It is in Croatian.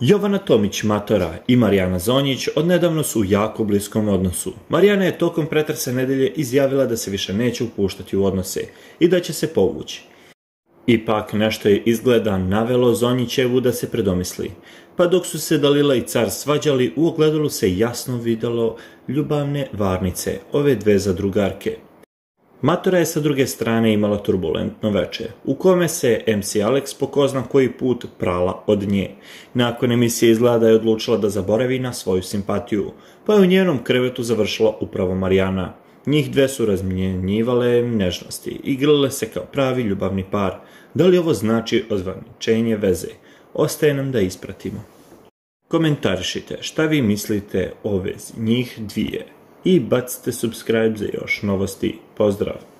Jovana Tomić, Matora i Marijana Zonjić odnedavno su u jako bliskom odnosu. Marijana je tokom pretresa nedelje izjavila da se više neće upuštati u odnose i da će se povući. Ipak nešto je izgleda navelo Zonjićevu da se predomisli. Pa dok su se Dalila i Car svađali, u ogledalu se jasno videlo ljubavne varnice ove dve zadrugarke. Matora je sa druge strane imala turbulentno veče, u kome se MC Alex po ko zna koji put prala od nje. Nakon emisije izgleda da je odlučila da zaboravi na svoju simpatiju, pa je u njenom krevetu završila upravo Marijana. Njih dve su razmjenjivale nežnosti, igrale se kao pravi ljubavni par. Da li ovo znači ozvaničenje veze? Ostaje nam da ispratimo. Komentarišite šta vi mislite o vezi njih dvije i bacite subscribe za još novosti. Pozdrav!